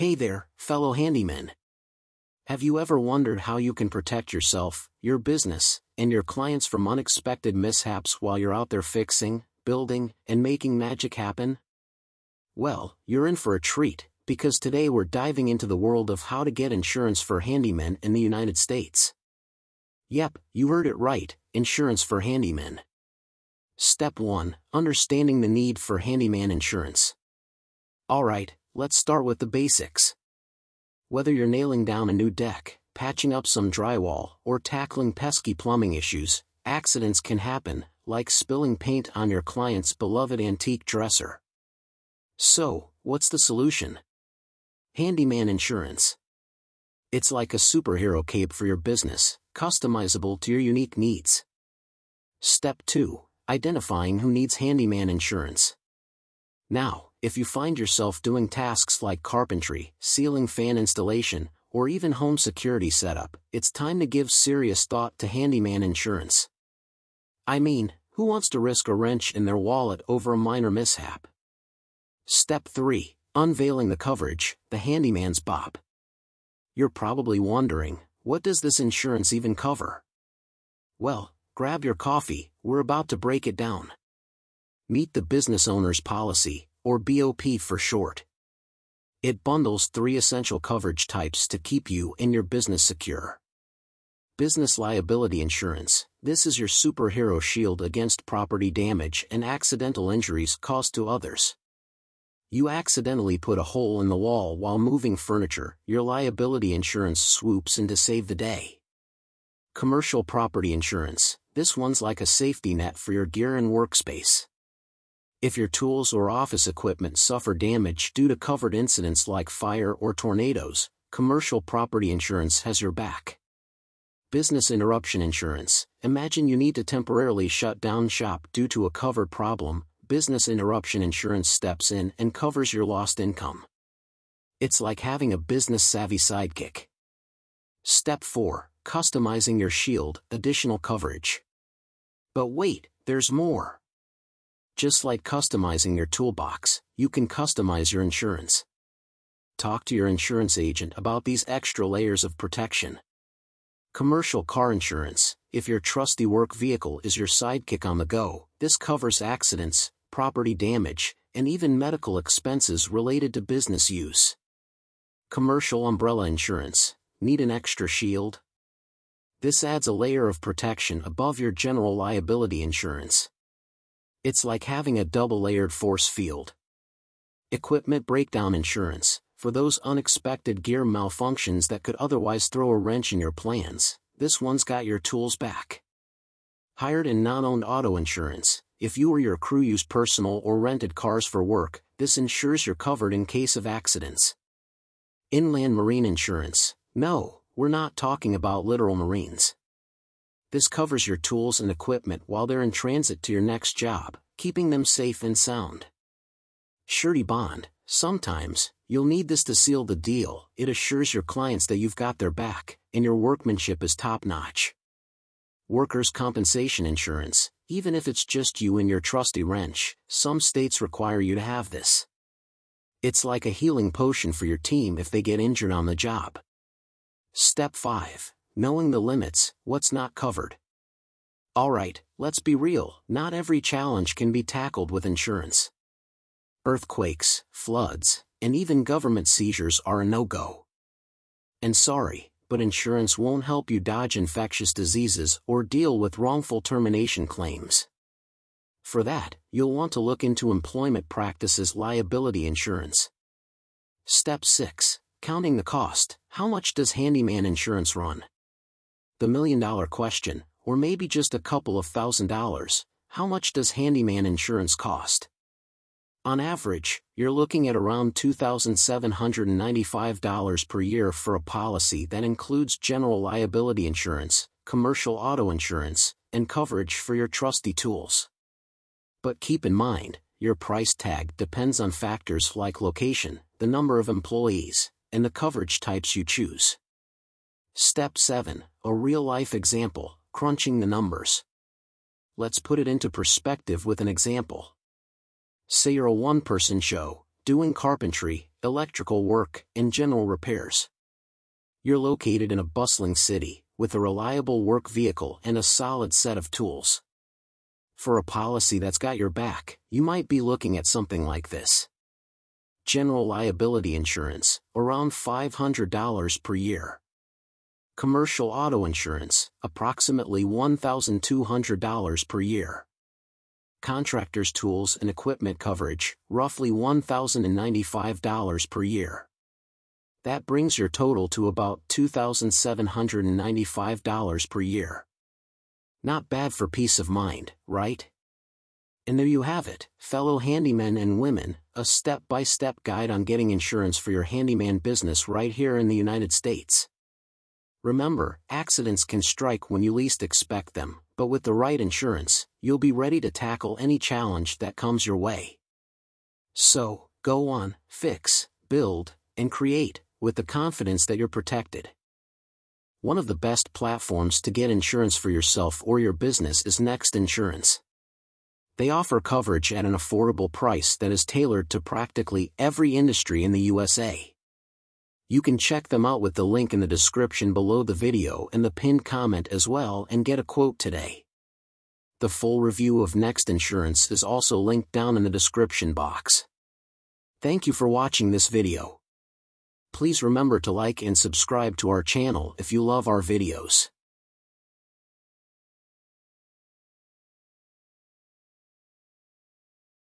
Hey there, fellow handymen. Have you ever wondered how you can protect yourself, your business, and your clients from unexpected mishaps while you're out there fixing, building, and making magic happen? Well, you're in for a treat, because today we're diving into the world of how to get insurance for handymen in the United States. Yep, you heard it right, insurance for handymen. Step 1, understanding the need for handyman insurance. Alright, let's start with the basics. Whether you're nailing down a new deck, patching up some drywall, or tackling pesky plumbing issues, accidents can happen, like spilling paint on your client's beloved antique dresser. So, what's the solution? Handyman insurance. It's like a superhero cape for your business, customizable to your unique needs. Step 2. Identifying who needs handyman insurance. Now, if you find yourself doing tasks like carpentry, ceiling fan installation, or even home security setup, it's time to give serious thought to handyman insurance. I mean, who wants to risk a wrench in their wallet over a minor mishap? Step 3. Unveiling the coverage, the handyman's bob. You're probably wondering, what does this insurance even cover? Well, grab your coffee, we're about to break it down. Meet the business owner's policy, or BOP for short. It bundles 3 essential coverage types to keep you and your business secure. Business liability insurance. This is your superhero shield against property damage and accidental injuries caused to others. You accidentally put a hole in the wall while moving furniture, your liability insurance swoops in to save the day. Commercial property insurance. This one's like a safety net for your gear and workspace. If your tools or office equipment suffer damage due to covered incidents like fire or tornadoes, commercial property insurance has your back. Business interruption insurance. Imagine you need to temporarily shut down shop due to a covered problem, business interruption insurance steps in and covers your lost income. It's like having a business-savvy sidekick. Step 4. Customizing your shield, additional coverage. But wait, there's more. Just like customizing your toolbox, you can customize your insurance. Talk to your insurance agent about these extra layers of protection. Commercial car insurance. If your trusty work vehicle is your sidekick on the go, this covers accidents, property damage, and even medical expenses related to business use. Commercial umbrella insurance. Need an extra shield? This adds a layer of protection above your general liability insurance. It's like having a double-layered force field. Equipment breakdown insurance. For those unexpected gear malfunctions that could otherwise throw a wrench in your plans, this one's got your tools back. Hired and non-owned auto insurance. If you or your crew use personal or rented cars for work, this ensures you're covered in case of accidents. Inland marine insurance. No, we're not talking about literal marines. This covers your tools and equipment while they're in transit to your next job, keeping them safe and sound. Surety bond. Sometimes, you'll need this to seal the deal. It assures your clients that you've got their back, and your workmanship is top-notch. Workers' compensation insurance. Even if it's just you and your trusty wrench, some states require you to have this. It's like a healing potion for your team if they get injured on the job. Step 5. Knowing the limits, what's not covered. Alright, let's be real, not every challenge can be tackled with insurance. Earthquakes, floods, and even government seizures are a no-go. And sorry, but insurance won't help you dodge infectious diseases or deal with wrongful termination claims. For that, you'll want to look into employment practices liability insurance. Step 6. Counting the cost. How much does handyman insurance run? The million-dollar question, or maybe just a couple of $1,000, how much does handyman insurance cost? On average, you're looking at around $2,795 per year for a policy that includes general liability insurance, commercial auto insurance, and coverage for your trusty tools. But keep in mind, your price tag depends on factors like location, the number of employees, and the coverage types you choose. Step 7. A real-life example, crunching the numbers. Let's put it into perspective with an example. Say you're a one-person show, doing carpentry, electrical work, and general repairs. You're located in a bustling city, with a reliable work vehicle and a solid set of tools. For a policy that's got your back, you might be looking at something like this. General liability insurance, around $500 per year. Commercial auto insurance, approximately $1,200 per year. Contractors' tools and equipment coverage, roughly $1,095 per year. That brings your total to about $2,795 per year. Not bad for peace of mind, right? And there you have it, fellow handymen and women, a step-by-step guide on getting insurance for your handyman business right here in the United States. Remember, accidents can strike when you least expect them, but with the right insurance, you'll be ready to tackle any challenge that comes your way. So, go on, fix, build, and create, with the confidence that you're protected. One of the best platforms to get insurance for yourself or your business is Next Insurance. They offer coverage at an affordable price that is tailored to practically every industry in the USA. You can check them out with the link in the description below the video and the pinned comment as well and get a quote today. The full review of Next Insurance is also linked down in the description box. Thank you for watching this video. Please remember to like and subscribe to our channel if you love our videos.